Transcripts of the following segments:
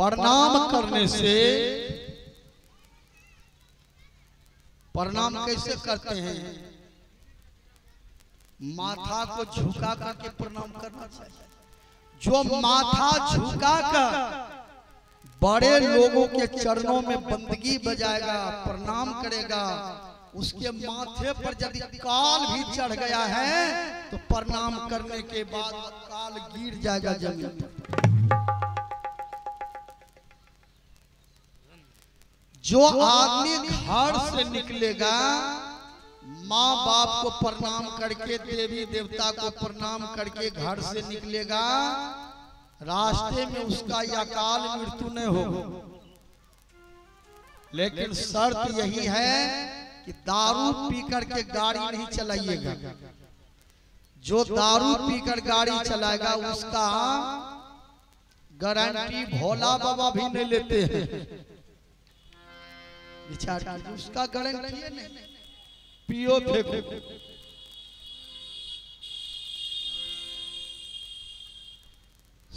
प्रणाम करने से प्रणाम कैसे करते हैं? माथा को झुका करके प्रणाम करना चाहिए। जो माथा झुका कर बड़े लोगों के चरणों में बंदगी बजाएगा, प्रणाम करेगा, उसके माथे पर यदि काल भी चढ़ गया है तो प्रणाम करने के बाद काल गिर जाएगा जमीन पर। जो आदमी घर से निकलेगा माँ बाप को प्रणाम करके, देवी देवता को प्रणाम करके घर से निकलेगा, रास्ते में उसका अकाल मृत्यु नहीं होगा। लेकिन शर्त यही है कि दारू पी करके गाड़ी नहीं चलाइएगा। जो दारू पीकर गाड़ी चलाएगा उसका गारंटी भोला बाबा भी नहीं लेते हैं। विचार उसका गारंटी नहीं। पियो फेंको।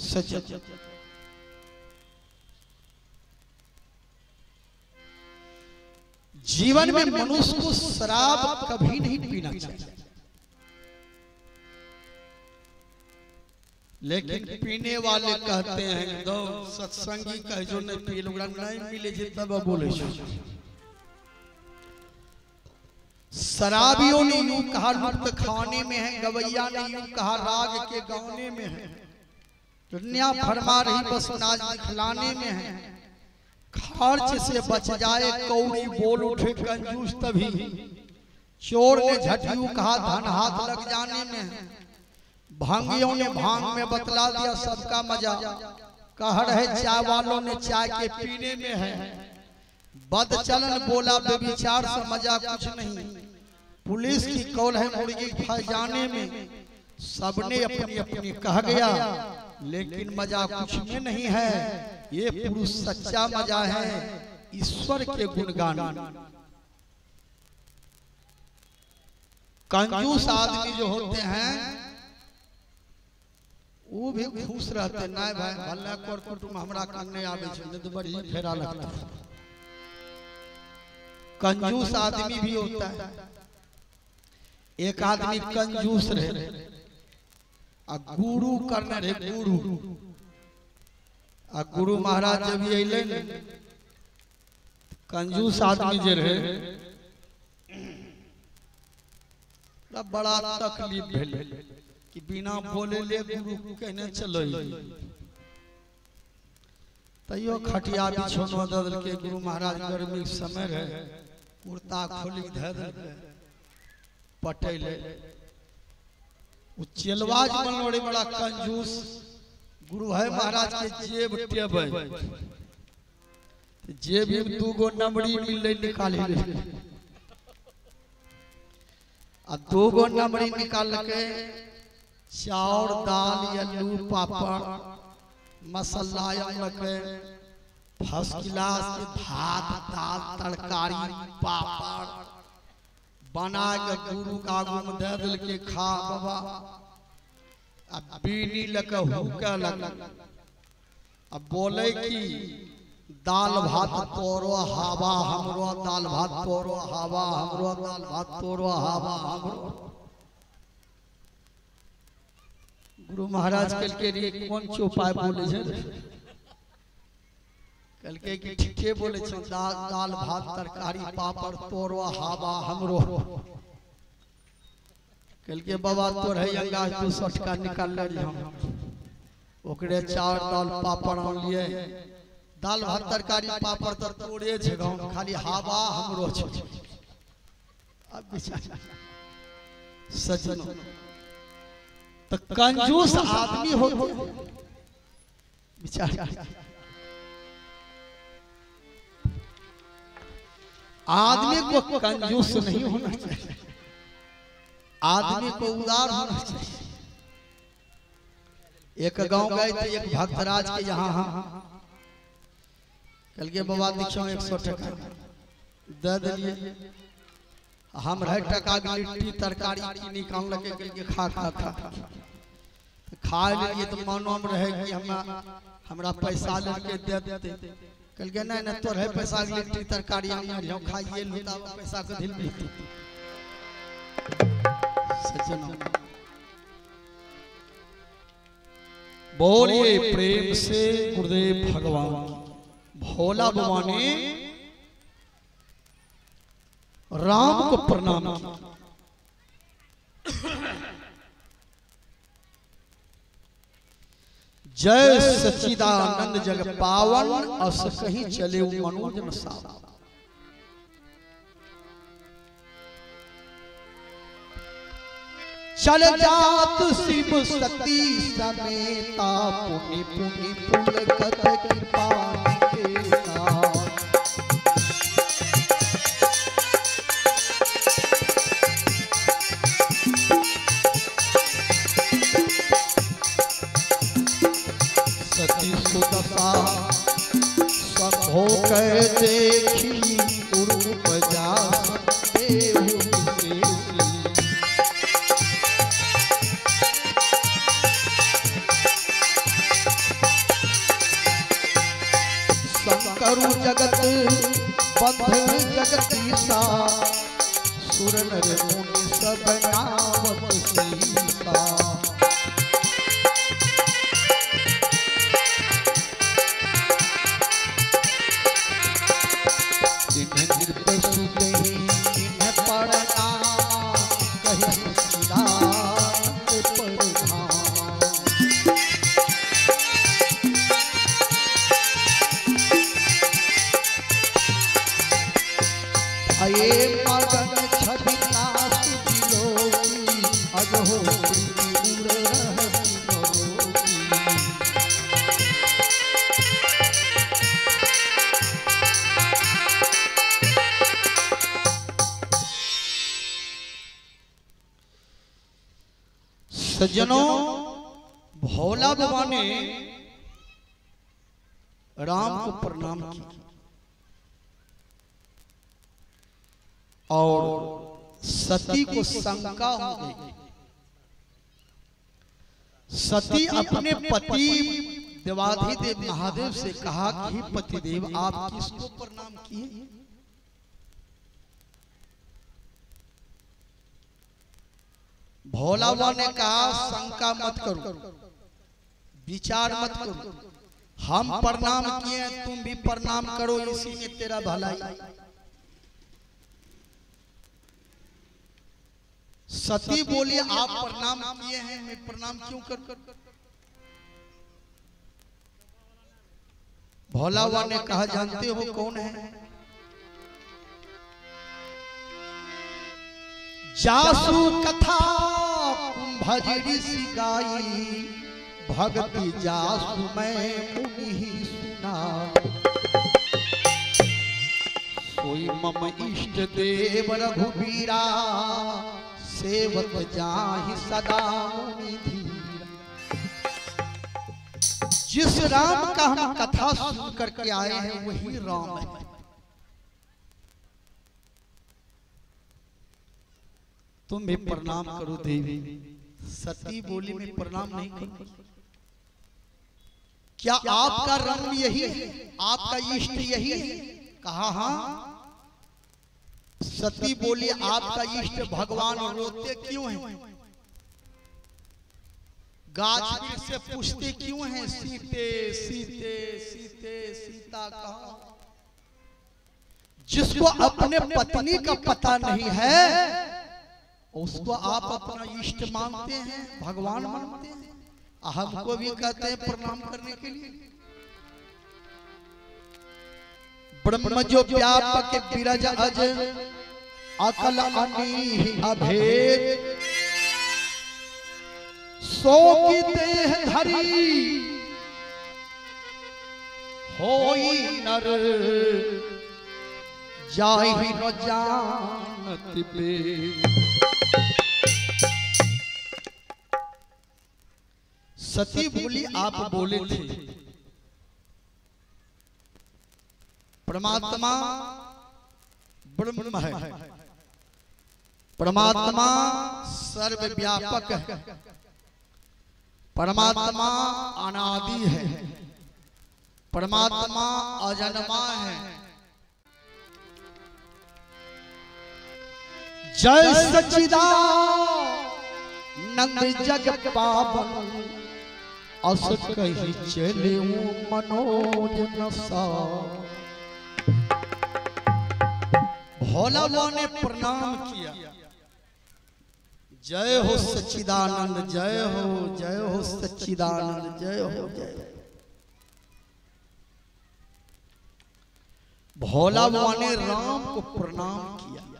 सच जीवन में मनुष्य को शराब कभी नहीं पीना चाहिए, लेकिन पीने वाले कहते हैं दो सत्संगी कह जो नहीं पी लोग नहीं मिले जितना बोले। शराबियों ने यूं कहा नृत्य खाने में है, गवैया ने यूं कहा राग के गाने में है, दुनिया फरमा रही बस नाच खिलाने में है। खर्च से बच जाए कौड़ी बोल उठे कंजूस तभी। चोर ने झटियों कहा धन हाथ लग जाने में, भांगियों ने भांग में बतला दिया सबका मजा। कह रहे चाय वालों ने चाय के पीने में है, बदचलन बोला बेविचार समझा कुछ नहीं। पुलिस की कौल है मुर्गी फंस जाने में। सबने अपनी अपनी कह गया, लेकिन मजा कुछ में नहीं है। ये पुरुष सच्चा मजा है ईश्वर के गुणगान। कंजूस आदमी जो होते हैं वो भी खुश रहते ना भाई भल्ला कर कुटुम हमरा करने आवे छे तो बड़ी फेरा लगता है। कंजूस आदमी भी होता है। एक आदमी कंजूस रहे आ गुरु करने रहे गुरु आ गुरु महाराज जब ये ले कंजूस आदमी जे रहे बड़ा तकलीफ भेल कि बिना बोले ले गुरु कहने चलो। तैयो खटिया बिछौना ददल के गुरु महाराज गर्मी समय रहे कुर्ता खोली धर पटेले चेलवाज बनोड़े बड़ा कंजूस। गुरु है महाराज के जेब टेब है, जेब दू गो नंबरी मिले निकाले आ दू गो नंबरी निकाल के चाउर दाल आलू पापड़ मसाला फर्स्ट क्लास भात दाल तरकारी पापड़ बना के गुरु का आगू में दे दिल के खा बाबा। अब बीनी लगा हुक्का लगा अब बोले कि दाल भात तोरो हवा हमरो, दाल भात तोरो हवा हमरो, दाल भात तोरो हवा हमरो। गुरु महाराज कल के लिए कौन से उपाय बोले छे? कल के ठीके बोले छे दाल भात तरकारी पापड़ तोरो हवा हमरो। कल के बाबा तोर है अंगाज तू सटका निकाल ले हम ओकरे चार दाल पापड़ आन लिए दाल भात तरकारी पापड़ तो तोड़े छे गांव खाली हवा हमरो छे। अब बेचारा सजनो तो कंजूस आदमी हो बेचारा। आदमी को कंजूस नहीं होना चाहिए, आदमी को उदार होना चाहिए। एक गांव गए थे एक भक्तराज के यहाँ कल के बाबा दीक्षा 100 टका दे दिए। हम रहे टका लिट्टी तरकारी चीनी काम लगे कल के खा खा खा खा लिए तो मानो में रहे कि हम हमरा पैसा लेके दे देते कल के ना तोर है पैसा लिट्टी तरकारी हम खाइए लुटा पैसा को दिल में सजनों बोलिए प्रेम से गुरुदेव भगवान भोला बाबा ने राम को प्रणाम जय सच्चिदानंद जग पावन अस कहीं चले मनोजन सावन। चल जात शिव शक्ति समेता पुनि पुनि पुलगत कृपा सज्जनों भोला बाबा ने राम को प्रणाम किया और सती को शंका हो गई। सती अपने पति देवाधिदेव महादेव से कहा कि पतिदेव आप किसको प्रणाम किए? भोला बाबा ने कहा शंका मत करो, विचार मत करो, हम प्रणाम किए तुम भी प्रणाम करो, इसी में तेरा भलाई। सती बोली आप प्रणाम किए हैं, मैं प्रणाम क्यों कर? भोला बाबा ने कहा जानते हो कौन है? जासु कथा कुंभज ऋषि गाई भक्ति जासु मैं मुनि सुनाई। सोई मम इष्ट देव रघुबीरा सेवत जाहि सदा मुनि धीरा। जिस राम का हम कथा सुन करके आए हैं वही राम है। तुम भी प्रणाम करो देवी। सती बोली में प्रणाम नहीं करूं, क्या आपका रंग यही है? आपका इष्ट यही है? कहा हाँ। सती बोली आपका इष्ट भगवान रोते क्यों हैं? गाछ से पूछते क्यों हैं सीते सीते सीते सीता? कहा जिसको अपने पत्नी का पता नहीं है उसको आप अपना इष्ट मानते हैं, भगवान मानते हैं। हमको भी कहते हैं प्रणाम करने के लिए। ब्रह्म जो व्यापक बिरज अज अकल अनी अभेद सो की देह धरी होई नर जाहि न जानत बे। सती बोली आप बोले थे परमात्मा ब्रह्म है, परमात्मा सर्वव्यापक है, परमात्मा अनादि है, परमात्मा अजन्मा है। जय सच्चिदानंद जग पावन अस कहि चलूं मनोज नसा। भोला बाबा ने प्रणाम किया। जय हो सच्चिदानंद, जय हो, जय हो सच्चिदानंद, जय हो, जय हो। भोला बाबा ने राम को प्रणाम किया।